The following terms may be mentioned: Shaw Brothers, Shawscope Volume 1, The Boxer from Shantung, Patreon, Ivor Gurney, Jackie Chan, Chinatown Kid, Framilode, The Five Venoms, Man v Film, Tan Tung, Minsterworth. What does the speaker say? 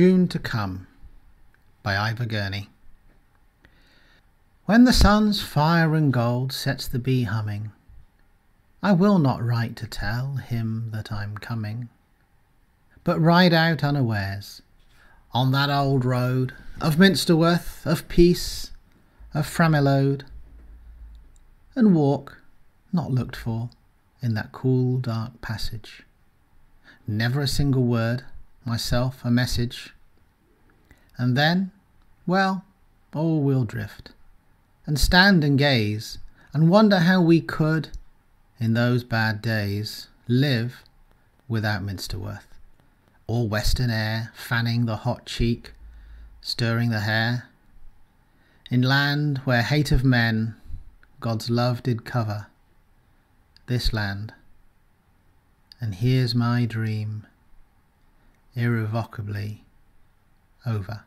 June to Come by Ivor Gurney. When the sun's fire and gold sets the bee humming, I will not write to tell him that I'm coming, but ride out unawares on that old road of Minsterworth, of Peace, of Framilode, and walk, not looked for, in that cool dark passage. Never a single word, myself a message. And then, well, oh, we'll drift, and stand and gaze, and wonder how we could, in those bad days, live without Minsterworth. All western air, fanning the hot cheek, stirring the hair, in land where hate of men God's love did cover, this land. And here's my dream, irrevocably over.